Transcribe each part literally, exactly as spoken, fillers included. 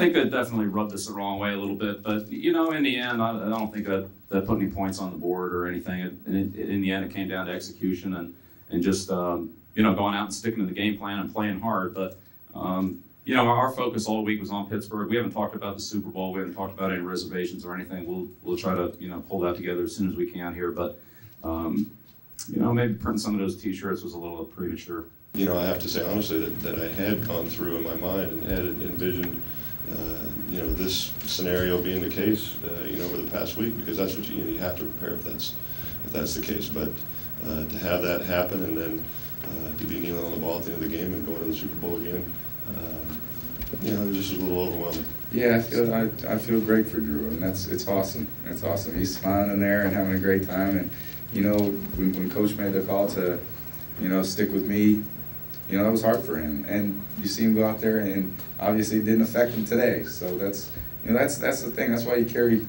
I think that definitely rubbed us the wrong way a little bit, but you know, in the end, I, I don't think that, that put any points on the board or anything. It, it, it, in the end, it came down to execution and and just um, you know, going out and sticking to the game plan and playing hard. But um, you know, our focus all week was on Pittsburgh. We haven't talked about the Super Bowl. We haven't talked about any reservations or anything. We'll we'll try to you know pull that together as soon as we can here. But um, you know, maybe printing some of those T-shirts was a little premature. You know, I have to say honestly that, that I had gone through in my mind and had envisioned. Uh, you know, this scenario being the case, uh, you know, over the past week, because that's what you, you have to prepare if that's if that's the case. But uh, to have that happen and then uh, to be kneeling on the ball at the end of the game and going to the Super Bowl again, um, you know, it was just a little overwhelming. Yeah, I feel I, I feel great for Drew, and that's it's awesome. It's awesome. He's smiling in there and having a great time. And you know, when, when Coach made the call to, you know, stick with me. You know, that was hard for him, and you see him go out there, and obviously it didn't affect him today. So that's, you know, that's that's the thing. That's why you carry,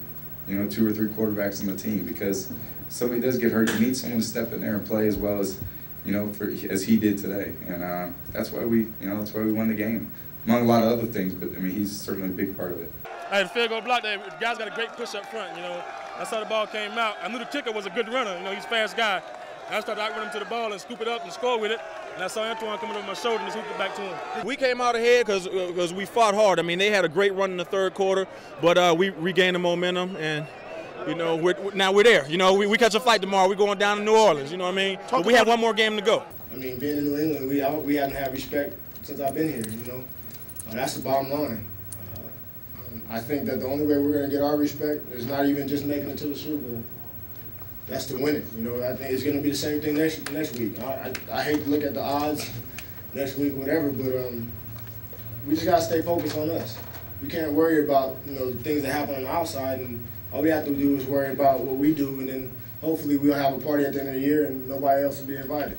you know, two or three quarterbacks on the team, because somebody does get hurt, you need someone to step in there and play as well as, you know, for, as he did today. And uh, that's why we, you know, that's why we won the game, among a lot of other things. But I mean, he's certainly a big part of it. Hey, the field goal block there, the guy's got a great push up front. You know, that's how the ball came out. I knew the kicker was a good runner. You know, he's a fast guy. I started outrun him to the ball and scoop it up and score with it. And I saw Antoine coming over my shoulder and just hooked it back to him. We came out ahead because because we fought hard. I mean, they had a great run in the third quarter, but uh, we regained the momentum, and you know, we're, now we're there. You know, we, we catch a flight tomorrow. We're going down to New Orleans. You know what I mean? But we have one more game to go. I mean, being in New England, we all, we haven't had respect since I've been here. You know, uh, that's the bottom line. Uh, um, I think that the only way we're going to get our respect is not even just making it to the Super Bowl. That's to win it. You know, I think it's going to be the same thing next next week. I, I, I hate to look at the odds next week, whatever, but um, we just got to stay focused on us. We can't worry about, you know, things that happen on the outside, and all we have to do is worry about what we do, and then hopefully we'll have a party at the end of the year and nobody else will be invited.